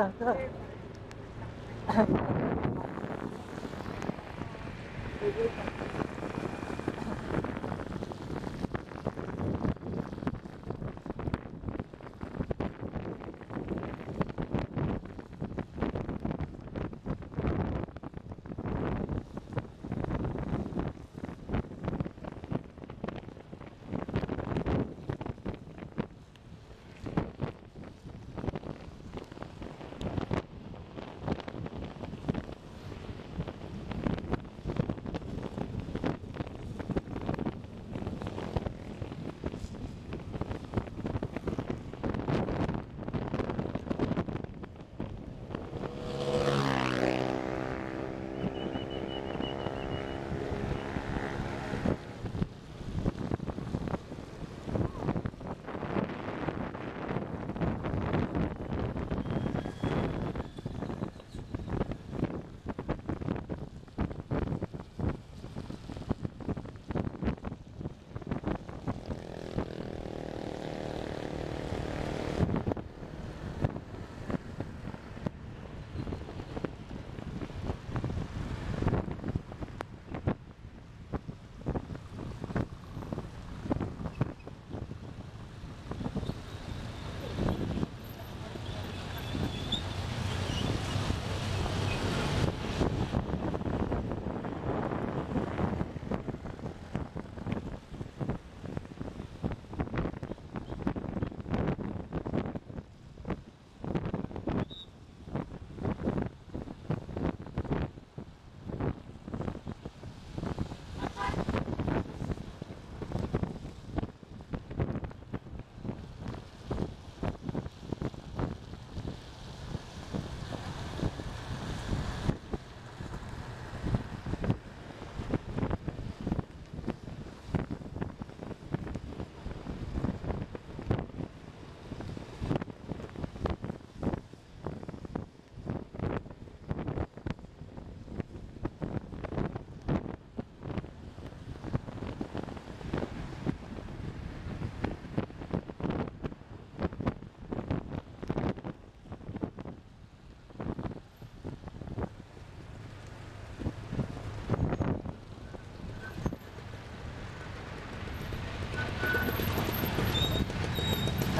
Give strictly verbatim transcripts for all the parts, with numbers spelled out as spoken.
上课。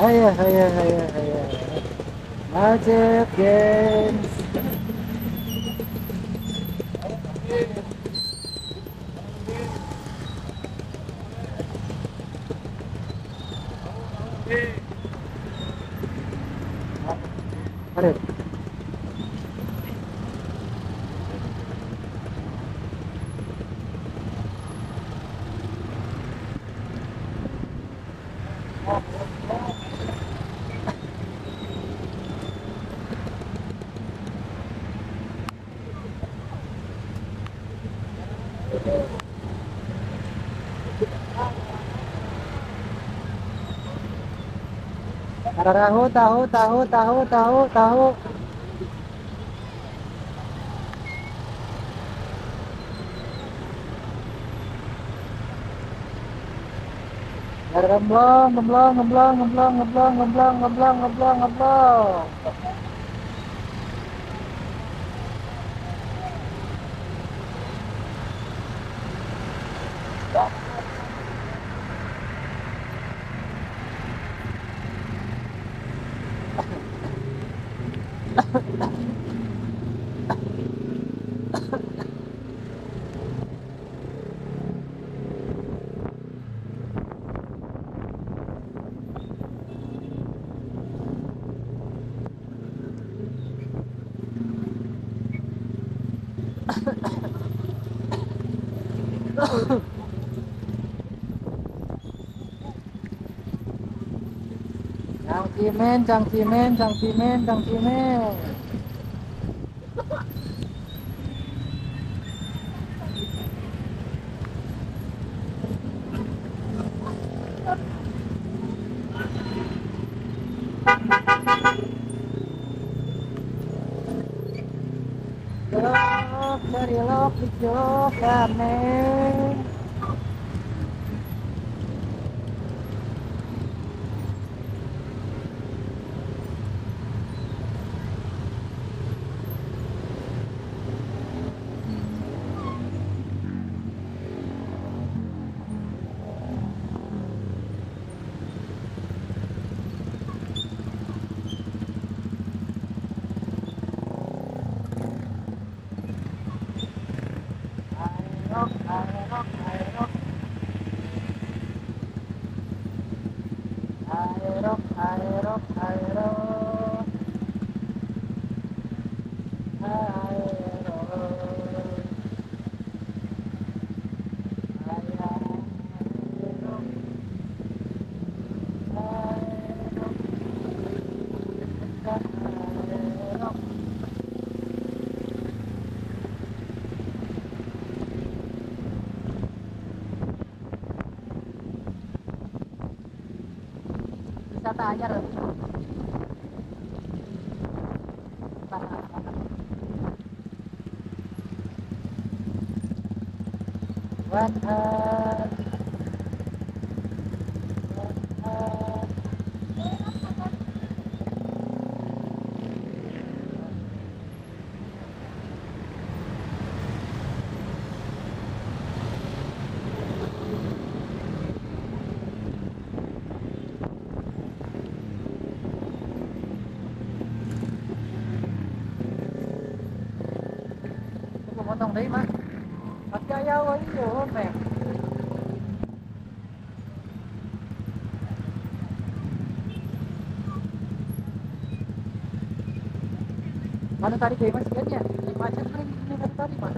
Ayah, ayah, ayah, ayah. Magic Games. Aduh. Tahu, tahu, tahu, tahu, tahu, tahu. Ngemblong, ngemblong, ngemblong, ngemblong, ngemblong, ngemblong, ngemblong, ngemblong, ngemblong. Cangcimen, cangcimen, cangcimen, cangcimen. Jok, dari lok, jok, amin. Halo, Wisata aja loh. What up? Potong deh mah, pasti ayah awal itu homeng. Mana tadi deh mas liatnya, macet kering ini dari tadi mas.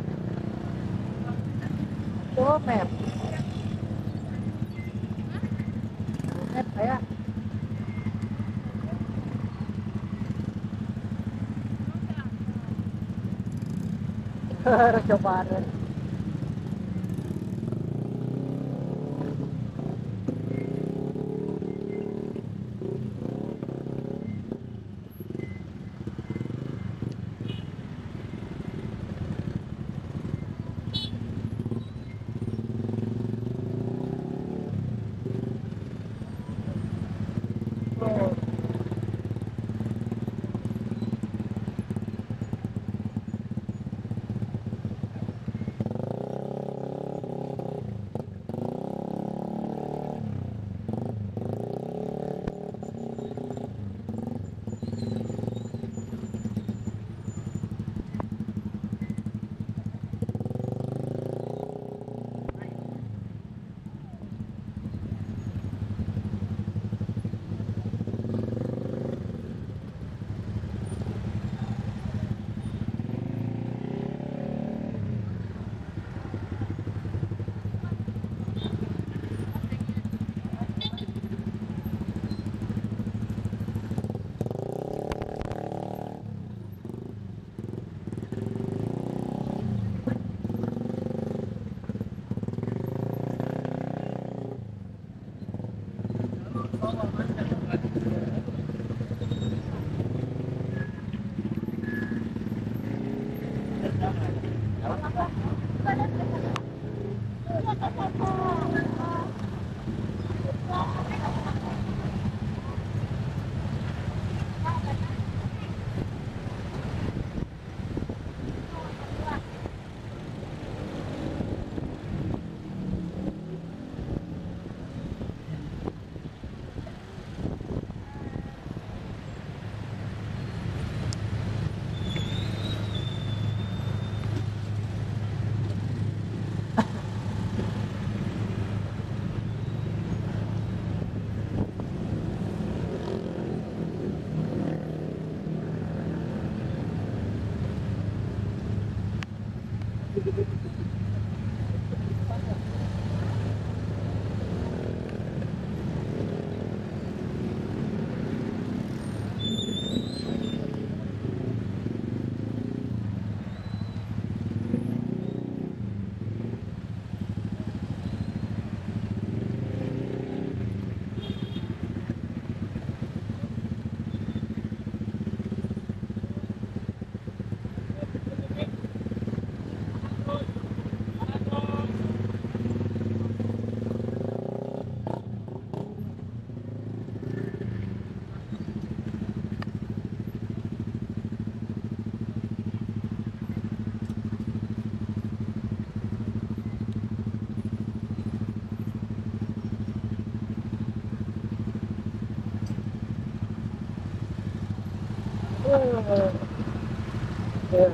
Homeng, homeng ayah. Harus coba deh. Yeah.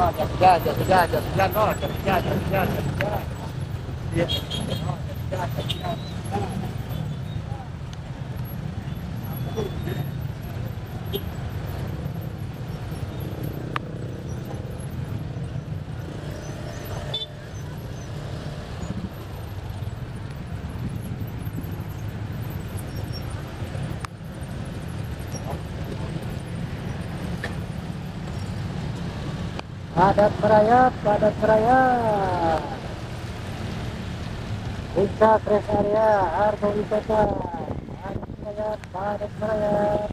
Oh, jam tiga, jam tiga, jam tiga, oh, jam tiga, jam tiga, jam tiga. Iya, oh, jam tiga, jam tiga. Padat merayap, padat merayap. Puncak rest area Argo Wisata. Padat merayap, padat merayap.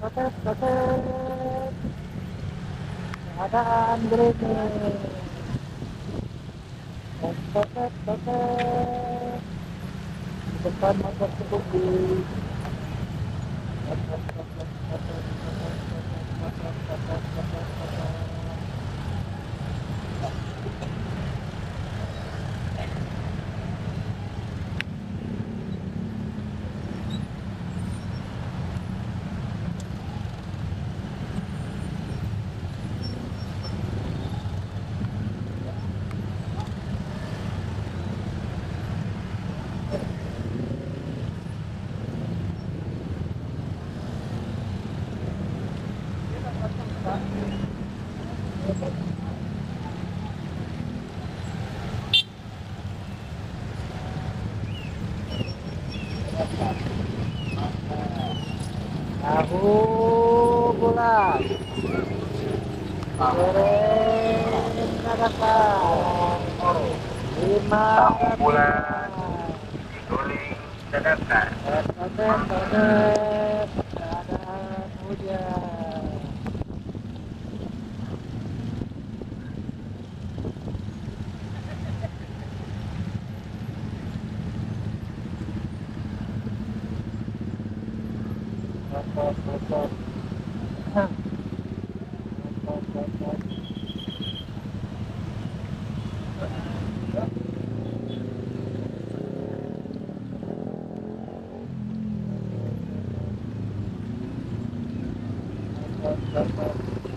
Kotet, kotet. Keadaan gerimis. Kotet, kotet. Depan motor sebuku. Kotet, kotet, kotet. Tahu bulat, goreng dadakan, lima bulat, goreng dadakan, dadakan, dadakan hujan. That's